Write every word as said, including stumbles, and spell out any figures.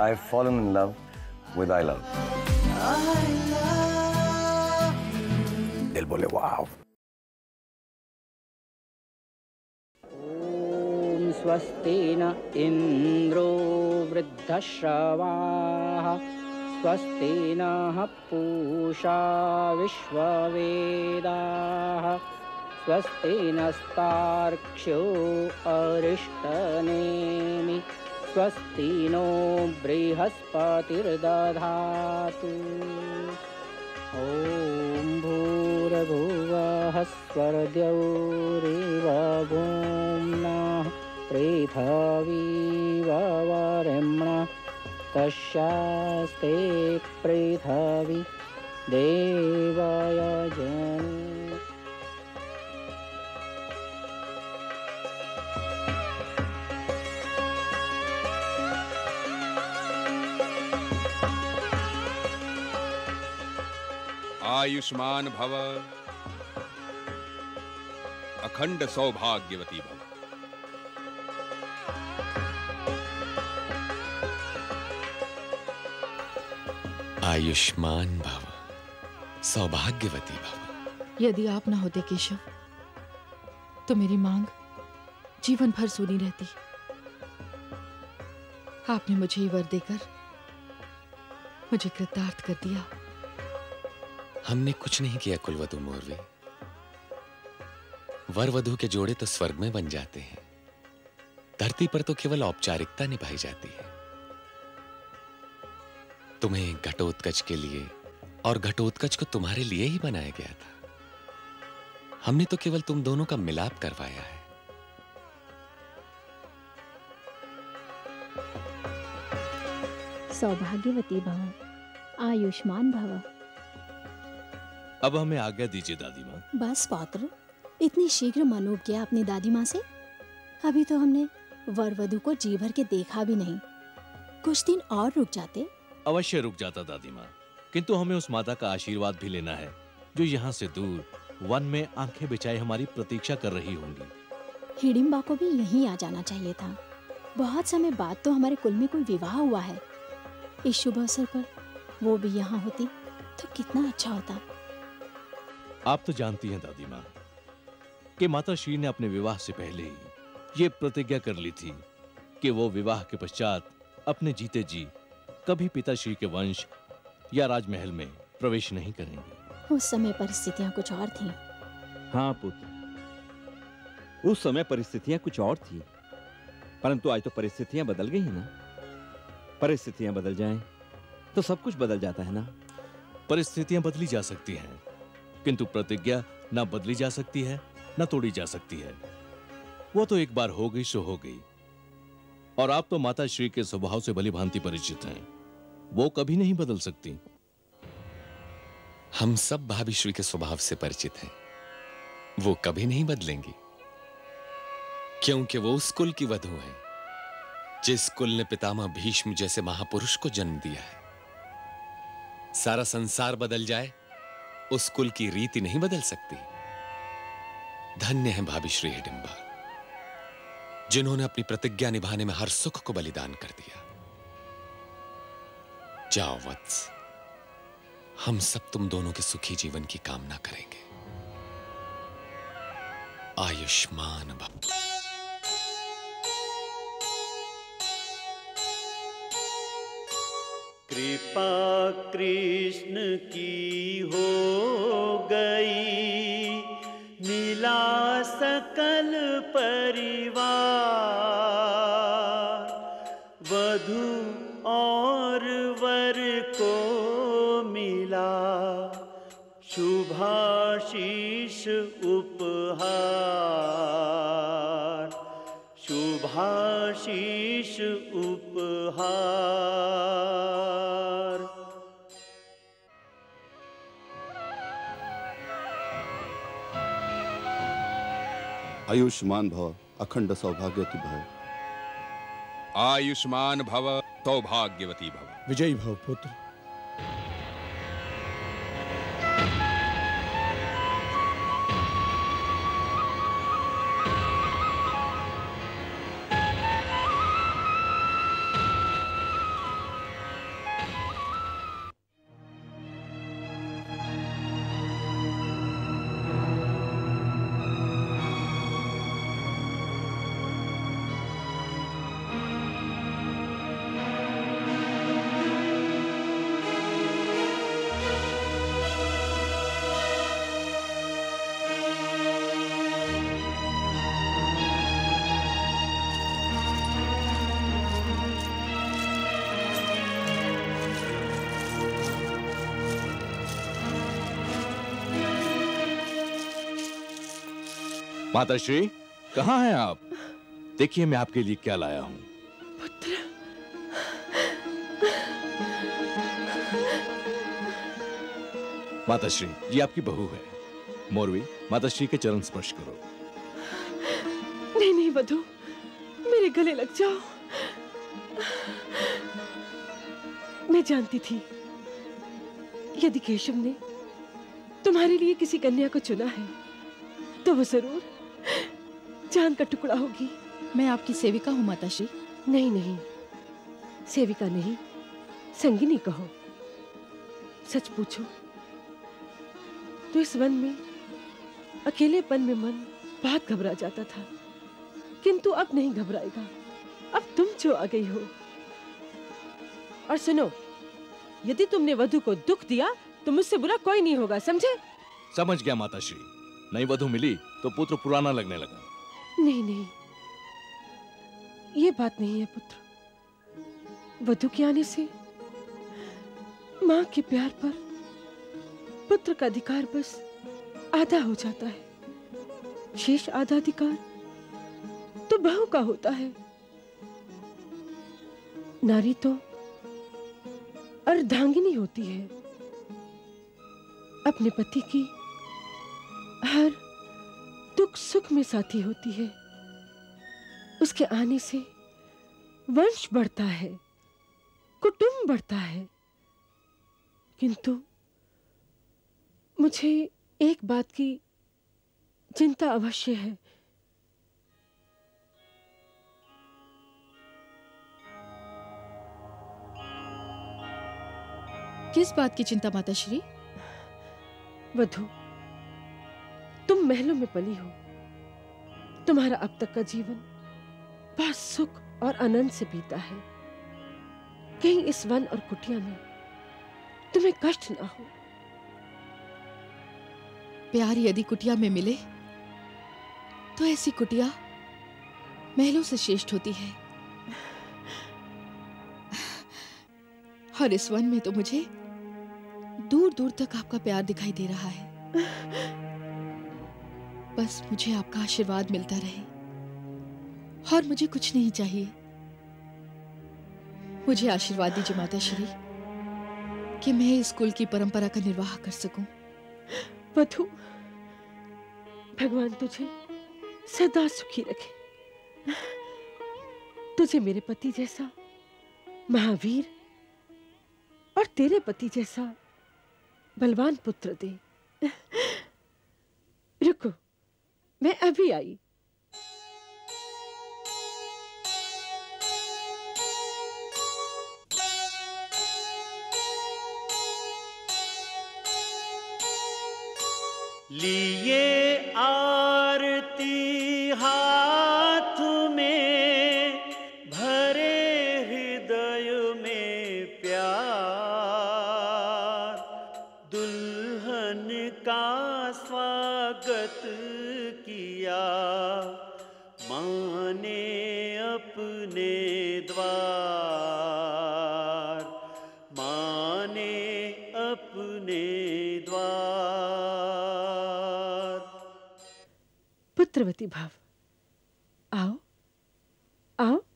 I have fallen in love with I love. दिल बोले वाव। ओम स्वस्तिना इंद्रो वृद्धश्रवाः स्वस्तिनः पूषा विश्ववेदाः स्वस्तिनस्तार्क्ष्यो अरिष्टनेमि स्वस्तिनो बृहस्पतिर्दधातु। ओम भूर्भुवः स्वस्तिर्देवरेव भूम्नः पृथिवीवरेण्यं तस्यास्ते पृथिवी देवाय जन। आयुष्मान भव, अखंड सौभाग्यवती भव। आयुष्मान भव, सौभाग्यवती भव। यदि आप न होते केशव तो मेरी मांग जीवन भर सूनी रहती। आपने मुझे ये वर देकर मुझे कृतार्थ कर दिया। हमने कुछ नहीं किया कुलवधू मौरवी। वर वधू के जोड़े तो स्वर्ग में बन जाते हैं, धरती पर तो केवल औपचारिकता निभाई जाती है। तुम्हें घटोत्कच के लिए और घटोत्कच को तुम्हारे लिए ही बनाया गया था। हमने तो केवल तुम दोनों का मिलाप करवाया है। सौभाग्यवती भव, आयुष्मान भव। अब हमें आज्ञा दीजिए दादी माँ। बस पौत्र, इतनी शीघ्र मनोब गया अपनी दादी माँ से। अभी तो हमने वर वधू को जी भर के देखा भी नहीं। कुछ दिन और रुक जाते। अवश्य रुक जाता दादी माँ, किंतु हमें उस माता का आशीर्वाद भी लेना है जो यहाँ से दूर वन में आंखें बिछाए हमारी प्रतीक्षा कर रही होंगी। हिडिम्बा को भी यहीं आ जाना चाहिए था। बहुत समय बाद तो हमारे कुल में कोई विवाह हुआ है। इस शुभ अवसर पर वो भी यहाँ होती तो कितना अच्छा होता। आप तो जानती हैं दादी माँ कि माता श्री ने अपने विवाह से पहले ही ये प्रतिज्ञा कर ली थी कि वो विवाह के पश्चात अपने जीते जी कभी पिताश्री के वंश या राजमहल में प्रवेश नहीं करेंगे। उस समय परिस्थितियां कुछ और थीं। हाँ पुत्र, उस समय परिस्थितियां कुछ और थीं, परंतु आज तो परिस्थितियां बदल गई हैं ना। परिस्थितियां बदल जाएं तो सब कुछ बदल जाता है ना। परिस्थितियां बदली जा सकती हैं, किंतु प्रतिज्ञा ना बदली जा सकती है ना तोड़ी जा सकती है। वो तो एक बार हो गई सो हो गई। और आप तो माता श्री के स्वभाव से भलीभांति परिचित हैं, वो कभी नहीं बदल सकती। हम सब भाभी श्री के स्वभाव से परिचित हैं, वो कभी नहीं बदलेंगी, क्योंकि वो उस कुल की वधू है जिस कुल ने पितामह भीष्म जैसे महापुरुष को जन्म दिया है। सारा संसार बदल जाए, उस कुल की रीति नहीं बदल सकती। धन्य है भाभी श्री हिडिंबा, जिन्होंने अपनी प्रतिज्ञा निभाने में हर सुख को बलिदान कर दिया। जाओ वत्स, हम सब तुम दोनों के सुखी जीवन की कामना करेंगे। आयुष्मान भव। कृपा कृष्ण की हो गई, मिला सकल परिवार। वधू और वर को मिला शुभाशीष उपहार, शुभाशीष उपहार। आयुष्मान भव, अखंड सौभाग्यवती भव। आयुष्मान भव, सौभाग्यवती भव। विजयी भव पुत्र। माताश्री, कहाँ हैं आप? देखिए मैं आपके लिए क्या लाया हूँ। पुत्र, माताश्री, ये आपकी बहू है। मौरवी, माताश्री के चरण स्पर्श करो। नहीं नहीं बधू, मेरे गले लग जाओ। मैं जानती थी, यदि केशव ने तुम्हारे लिए किसी कन्या को चुना है तो वो जरूर जान का टुकड़ा होगी। मैं आपकी सेविका हूँ माताश्री। नहीं नहीं, सेविका नहीं, संगिनी कहो। सच पूछो तो इस वन में, अकेलेपन में मन बहुत घबरा जाता था, किंतु अब नहीं घबराएगा। अब तुम जो आ गई हो। और सुनो, यदि तुमने वधु को दुख दिया तो मुझसे बुरा कोई नहीं होगा, समझे? समझ गया माताश्री। नई वधु मिली तो पुत्र पुराना लगने लगा। नहीं नहीं, ये बात नहीं है पुत्र। वधु के आने से माँ के प्यार पर पुत्र का अधिकार बस आधा हो जाता है। शेष आधा अधिकार तो बहू का होता है। नारी तो अर्धांगिनी होती है, अपने पति की हर दुख सुख में साथी होती है। उसके आने से वंश बढ़ता है, कुटुंब बढ़ता है। किंतु मुझे एक बात की चिंता अवश्य है। किस बात की चिंता माताश्री? वधू, तुम महलों में पली हो। तुम्हारा अब तक का जीवन बहुत सुख और आनंद से बीता है। कहीं इस वन और कुटिया में तुम्हें कष्ट ना हो। प्यार यदि कुटिया में मिले तो ऐसी कुटिया महलों से श्रेष्ठ होती है। और इस वन में तो मुझे दूर दूर तक आपका प्यार दिखाई दे रहा है। बस मुझे आपका आशीर्वाद मिलता रहे और मुझे कुछ नहीं चाहिए। मुझे आशीर्वाद दीजिए माताश्री कि मैं इस कुल की परंपरा का निर्वाह कर सकूं। वधू, भगवान तुझे सदा सुखी रखे। तुझे मेरे पति जैसा महावीर और तेरे पति जैसा बलवान पुत्र दे। रुको, मैं अभी आई। लिए आरती हाथ में, भरे हृदय में प्यार, का स्वागत किया माँ ने अपने द्वार। माँ ने अपने द्वार। पुत्रवती भाव, आओ आओ।